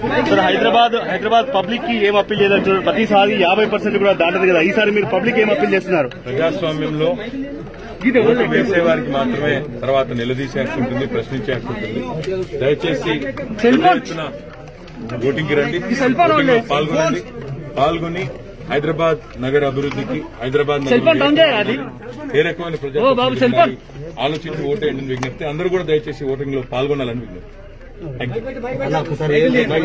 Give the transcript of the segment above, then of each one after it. Sir Hyderabad public కి ఏం appeal చేయాలి? ప్రతిసారి 50% కూడా దాటదు కదా, ఈసారి మీరు పబ్లిక్ ఏం అప్పీల్ చేస్తున్నారు? ప్రజాస్వామ్యంలో వేసే వారికి మాత్రమే తర్వాత నిలదీసే హక్కు ఉంటుంది, ప్రశ్నించే హక్కు ఉంటుంది. దయచేసి ఓటింగ్ కి రండి, పాల్గొనండి, పాల్గొని హైదరాబాద్ నగర అభివృద్ధికి, హైదరాబాద్ ఏ రకమైన ప్రజా ఆలోచించి ఓటేయండి విజ్ఞప్తి. అందరూ కూడా దయచేసి ఓటింగ్ లో పాల్గొనాలని విజ్ఞప్తి. దాదాపుగా మొదటి ఓటు వినియోగించుకున్నారు.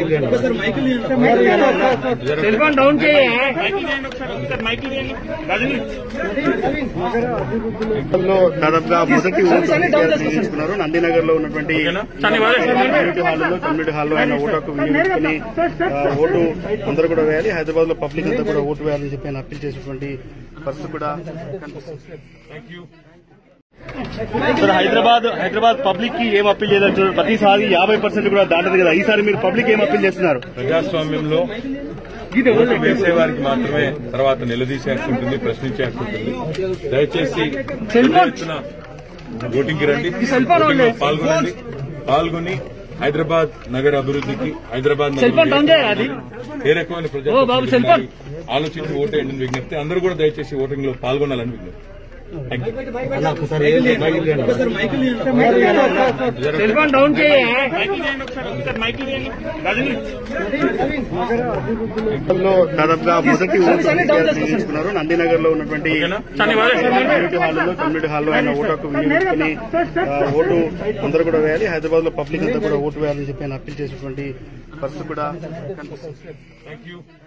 నందినగర్ లో ఉన్నటువంటి కమ్యూనిటీ హాల్లో ఆయన ఓటు హక్కు వినియోగించుకుని ఓటు అందరూ కూడా వేయాలి, హైదరాబాద్ లో పబ్లిక్ అంతా కూడా ఓటు వేయాలని చెప్పి ఆయన అప్పీల్ చేసినటువంటి పరిస్థితి కూడా కనిపిస్తుంది. సార్ హైదరాబాద్ పబ్లిక్ కి ఏం అప్పీల్ చేయాలి? ప్రతిసారి 50% కూడా దాటదు కదా, ఈసారి మీరు పబ్లిక్ ఏం అప్పీల్ చేస్తున్నారు? ప్రజాస్వామ్యంలో వేసే వారికి మాత్రమే తర్వాత నిలదీసే హక్కు ఉంటుంది, ప్రశ్నించే హక్కు ఉంటుంది. దయచేసి ఓటింగ్ కి రండి, పాల్గొనండి, పాల్గొని హైదరాబాద్ నగర అభివృద్ధికి, హైదరాబాద్ ఏ రకమైన ప్రజా ఆలోచించి ఓటేయండి విజ్ఞప్తి. అందరూ కూడా దయచేసి ఓటింగ్ లో పాల్గొనాలని విజ్ఞప్తి. దాదాపుగా మొదటి ఓటు వినియోగించుకున్నారు. నందినగర్ లో ఉన్నటువంటి కమ్యూనిటీ హాల్లో ఆయన ఓటు హక్కు వినియోగించుకుని ఓటు అందరూ కూడా వేయాలి, హైదరాబాద్ లో పబ్లిక్ అంతా కూడా ఓటు వేయాలని చెప్పి ఆయన అప్పీల్ చేసినటువంటి పరిస్థితి కూడా కనిపిస్తుంది.